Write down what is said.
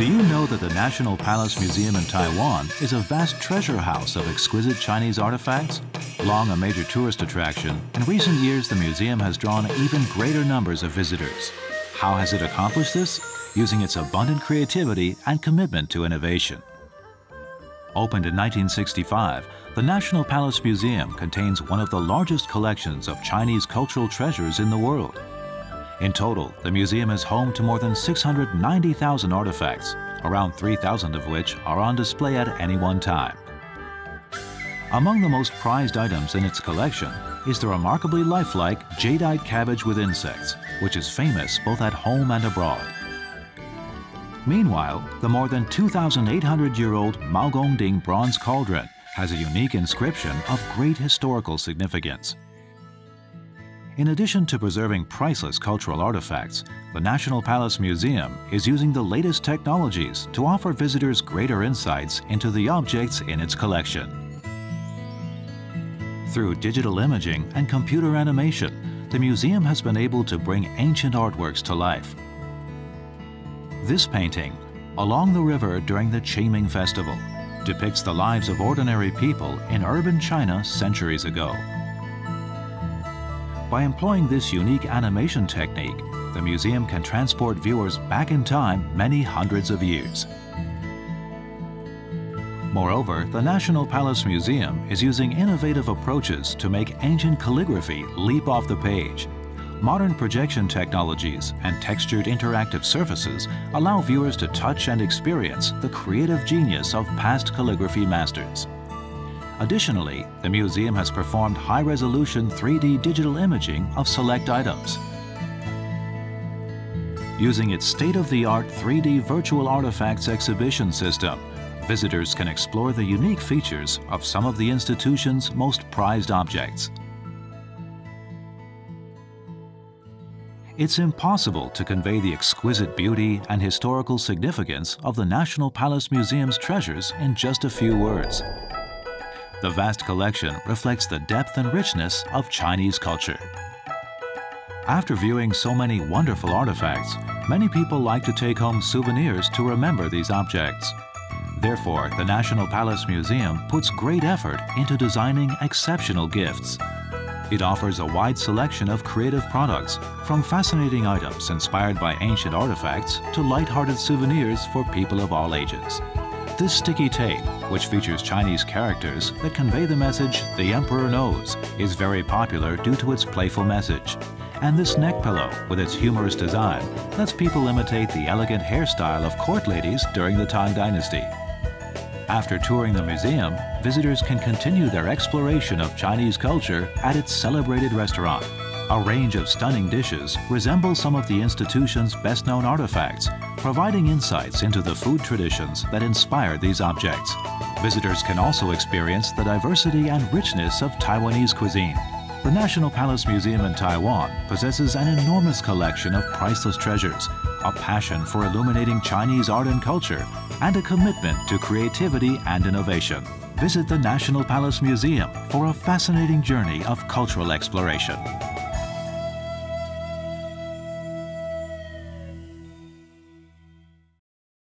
Do you know that the National Palace Museum in Taiwan is a vast treasure house of exquisite Chinese artifacts? Long a major tourist attraction, in recent years the museum has drawn even greater numbers of visitors. How has it accomplished this? Using its abundant creativity and commitment to innovation. Opened in 1965, the National Palace Museum contains one of the largest collections of Chinese cultural treasures in the world. In total, the museum is home to more than 690,000 artifacts, around 3,000 of which are on display at any one time. Among the most prized items in its collection is the remarkably lifelike Jadeite Cabbage with Insects, which is famous both at home and abroad. Meanwhile, the more than 2,800-year-old Maogong Ding bronze cauldron has a unique inscription of great historical significance. In addition to preserving priceless cultural artifacts, the National Palace Museum is using the latest technologies to offer visitors greater insights into the objects in its collection. Through digital imaging and computer animation, the museum has been able to bring ancient artworks to life. This painting, Along the River During the Qingming Festival, depicts the lives of ordinary people in urban China centuries ago. By employing this unique animation technique, the museum can transport viewers back in time many hundreds of years. Moreover, the National Palace Museum is using innovative approaches to make ancient calligraphy leap off the page. Modern projection technologies and textured interactive surfaces allow viewers to touch and experience the creative genius of past calligraphy masters. Additionally, the museum has performed high-resolution 3D digital imaging of select items. Using its state-of-the-art 3D virtual artifacts exhibition system, visitors can explore the unique features of some of the institution's most prized objects. It's impossible to convey the exquisite beauty and historical significance of the National Palace Museum's treasures in just a few words. The vast collection reflects the depth and richness of Chinese culture. After viewing so many wonderful artifacts, many people like to take home souvenirs to remember these objects. Therefore, the National Palace Museum puts great effort into designing exceptional gifts. It offers a wide selection of creative products, from fascinating items inspired by ancient artifacts to light-hearted souvenirs for people of all ages. This sticky tape, which features Chinese characters that convey the message "The Emperor knows," is very popular due to its playful message. And this neck pillow, with its humorous design, lets people imitate the elegant hairstyle of court ladies during the Tang Dynasty. After touring the museum, visitors can continue their exploration of Chinese culture at its celebrated restaurant. A range of stunning dishes resembles some of the institution's best-known artifacts, providing insights into the food traditions that inspire these objects. Visitors can also experience the diversity and richness of Taiwanese cuisine. The National Palace Museum in Taiwan possesses an enormous collection of priceless treasures, a passion for illuminating Chinese art and culture, and a commitment to creativity and innovation. Visit the National Palace Museum for a fascinating journey of cultural exploration.